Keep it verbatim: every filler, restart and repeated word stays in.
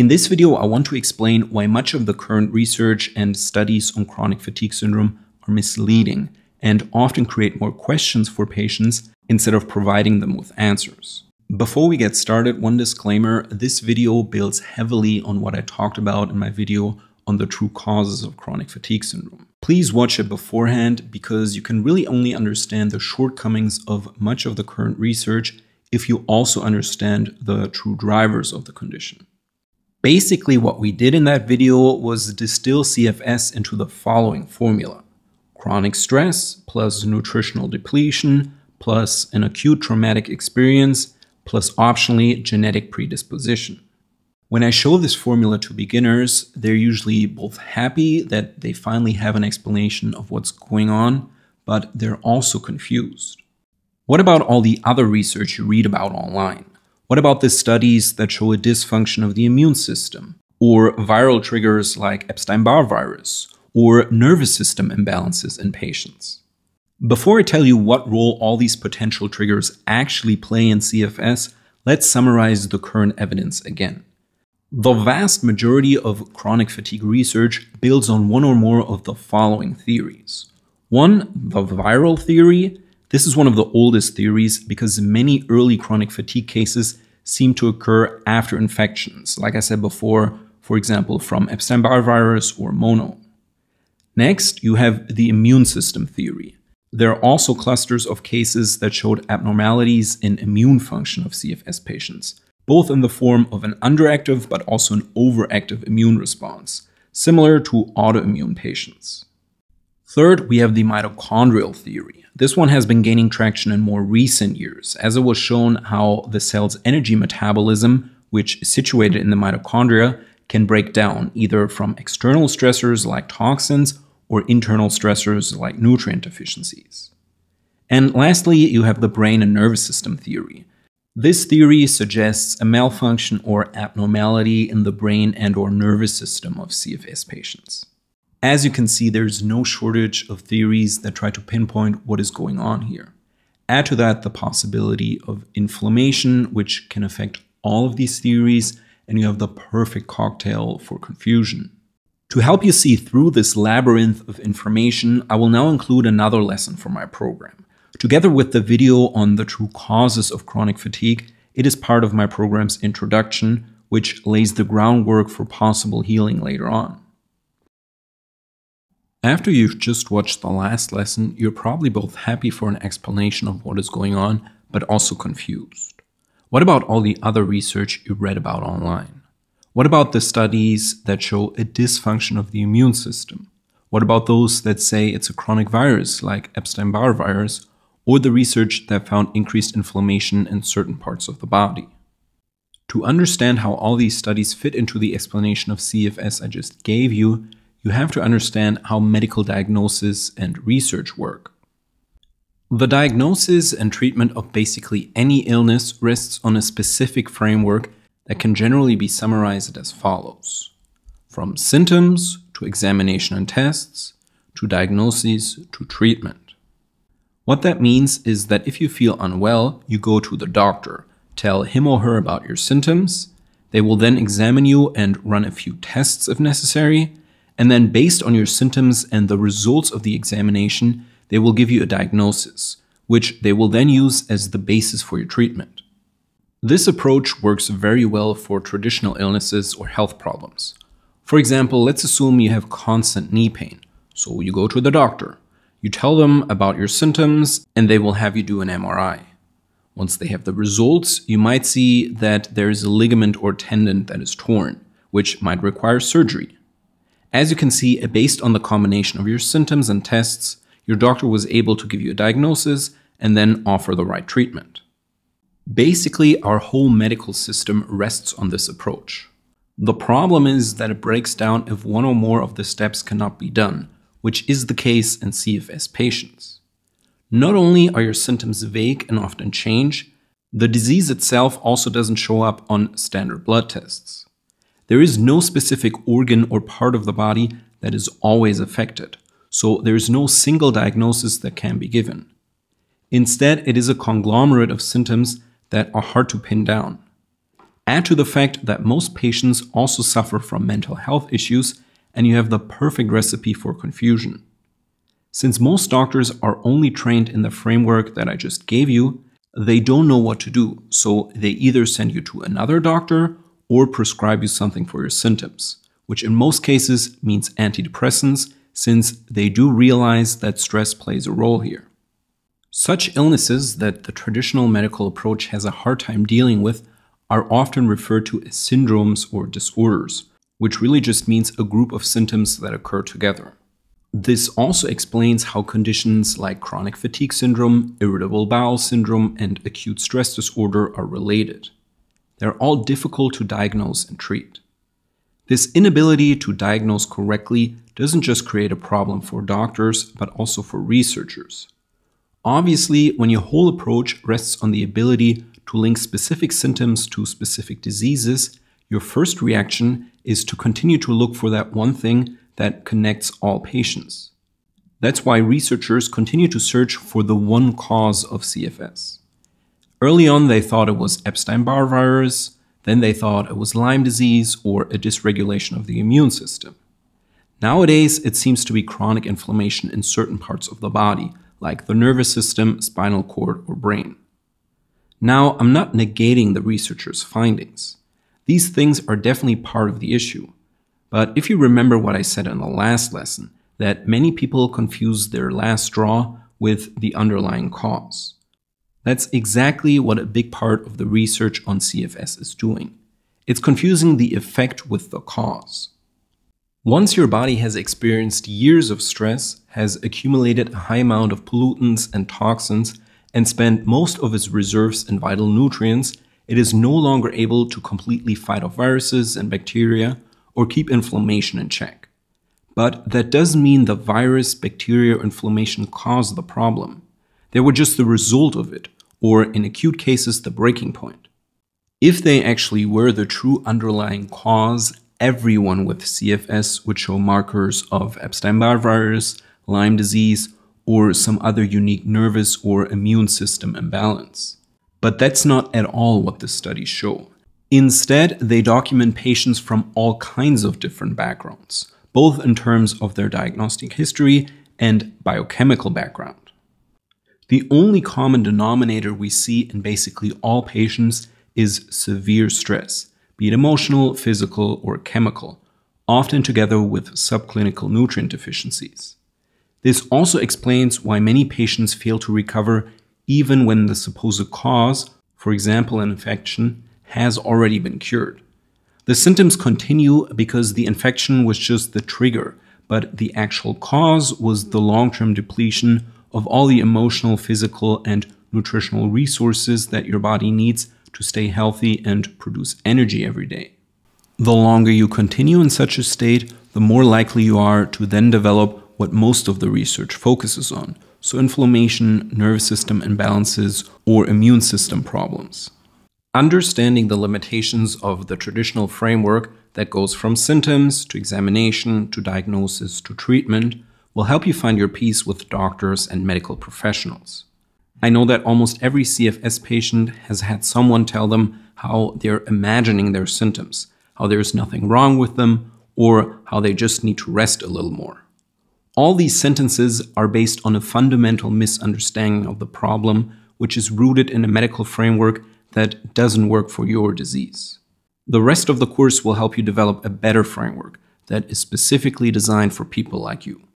In this video, I want to explain why much of the current research and studies on chronic fatigue syndrome are misleading and often create more questions for patients instead of providing them with answers. Before we get started, one disclaimer: this video builds heavily on what I talked about in my video on the true causes of chronic fatigue syndrome. Please watch it beforehand, because you can really only understand the shortcomings of much of the current research if you also understand the true drivers of the condition. Basically, what we did in that video was distill C F S into the following formula: chronic stress plus nutritional depletion plus an acute traumatic experience plus optionally genetic predisposition. When I show this formula to beginners, they're usually both happy that they finally have an explanation of what's going on, but they're also confused. What about all the other research you read about online? What about the studies that show a dysfunction of the immune system, or viral triggers like Epstein-Barr virus, or nervous system imbalances in patients? Before I tell you what role all these potential triggers actually play in C F S, let's summarize the current evidence again. The vast majority of chronic fatigue research builds on one or more of the following theories. One, the viral theory. This is one of the oldest theories because many early chronic fatigue cases seem to occur after infections, like I said before, for example, from Epstein-Barr virus or mono. Next, you have the immune system theory. There are also clusters of cases that showed abnormalities in immune function of C F S patients, both in the form of an underactive but also an overactive immune response, similar to autoimmune patients. Third, we have the mitochondrial theory. This one has been gaining traction in more recent years, as it was shown how the cell's energy metabolism, which is situated in the mitochondria, can break down either from external stressors like toxins or internal stressors like nutrient deficiencies. And lastly, you have the brain and nervous system theory. This theory suggests a malfunction or abnormality in the brain and or nervous system of C F S patients. As you can see, there's no shortage of theories that try to pinpoint what is going on here. Add to that the possibility of inflammation, which can affect all of these theories, and you have the perfect cocktail for confusion. To help you see through this labyrinth of information, I will now include another lesson from my program. Together with the video on the true causes of chronic fatigue, it is part of my program's introduction, which lays the groundwork for possible healing later on. After you've just watched the last lesson, you're probably both happy for an explanation of what is going on, but also confused. What about all the other research you read about online? What about the studies that show a dysfunction of the immune system? What about those that say it's a chronic virus like Epstein-Barr virus, or the research that found increased inflammation in certain parts of the body? To understand how all these studies fit into the explanation of C F S I just gave you, you have to understand how medical diagnosis and research work. The diagnosis and treatment of basically any illness rests on a specific framework that can generally be summarized as follows: from symptoms to examination and tests, to diagnoses to treatment. What that means is that if you feel unwell, you go to the doctor, tell him or her about your symptoms. They will then examine you and run a few tests if necessary. And then, based on your symptoms and the results of the examination, they will give you a diagnosis, which they will then use as the basis for your treatment. This approach works very well for traditional illnesses or health problems. For example, let's assume you have constant knee pain. So you go to the doctor. You tell them about your symptoms and they will have you do an M R I. Once they have the results, you might see that there is a ligament or tendon that is torn, which might require surgery. As you can see, based on the combination of your symptoms and tests, your doctor was able to give you a diagnosis and then offer the right treatment. Basically, our whole medical system rests on this approach. The problem is that it breaks down if one or more of the steps cannot be done, which is the case in C F S patients. Not only are your symptoms vague and often change, the disease itself also doesn't show up on standard blood tests. There is no specific organ or part of the body that is always affected, so there is no single diagnosis that can be given. Instead, it is a conglomerate of symptoms that are hard to pin down. Add to the fact that most patients also suffer from mental health issues, and you have the perfect recipe for confusion. Since most doctors are only trained in the framework that I just gave you, they don't know what to do, so they either send you to another doctor or prescribe you something for your symptoms, which in most cases means antidepressants, since they do realize that stress plays a role here. Such illnesses that the traditional medical approach has a hard time dealing with are often referred to as syndromes or disorders, which really just means a group of symptoms that occur together. This also explains how conditions like chronic fatigue syndrome, irritable bowel syndrome, and acute stress disorder are related. They're all difficult to diagnose and treat. This inability to diagnose correctly doesn't just create a problem for doctors, but also for researchers. Obviously, when your whole approach rests on the ability to link specific symptoms to specific diseases, your first reaction is to continue to look for that one thing that connects all patients. That's why researchers continue to search for the one cause of C F S. Early on, they thought it was Epstein-Barr virus, then they thought it was Lyme disease or a dysregulation of the immune system. Nowadays, it seems to be chronic inflammation in certain parts of the body, like the nervous system, spinal cord, or brain. Now, I'm not negating the researchers' findings. These things are definitely part of the issue. But if you remember what I said in the last lesson, that many people confuse their last straw with the underlying cause. That's exactly what a big part of the research on C F S is doing. It's confusing the effect with the cause. Once your body has experienced years of stress, has accumulated a high amount of pollutants and toxins, and spent most of its reserves in vital nutrients, it is no longer able to completely fight off viruses and bacteria or keep inflammation in check. But that doesn't mean the virus, bacteria, or inflammation caused the problem. They were just the result of it, or in acute cases, the breaking point. If they actually were the true underlying cause, everyone with C F S would show markers of Epstein-Barr virus, Lyme disease, or some other unique nervous or immune system imbalance. But that's not at all what the studies show. Instead, they document patients from all kinds of different backgrounds, both in terms of their diagnostic history and biochemical background. The only common denominator we see in basically all patients is severe stress, be it emotional, physical, or chemical, often together with subclinical nutrient deficiencies. This also explains why many patients fail to recover even when the supposed cause, for example an infection, has already been cured. The symptoms continue because the infection was just the trigger, but the actual cause was the long-term depletion of all the emotional, physical, and nutritional resources that your body needs to stay healthy and produce energy every day. The longer you continue in such a state, the more likely you are to then develop what most of the research focuses on, so inflammation, nervous system imbalances, or immune system problems. Understanding the limitations of the traditional framework that goes from symptoms to examination to diagnosis to treatment will help you find your peace with doctors and medical professionals. I know that almost every C F S patient has had someone tell them how they're imagining their symptoms, how there's nothing wrong with them, or how they just need to rest a little more. All these sentences are based on a fundamental misunderstanding of the problem, which is rooted in a medical framework that doesn't work for your disease. The rest of the course will help you develop a better framework that is specifically designed for people like you.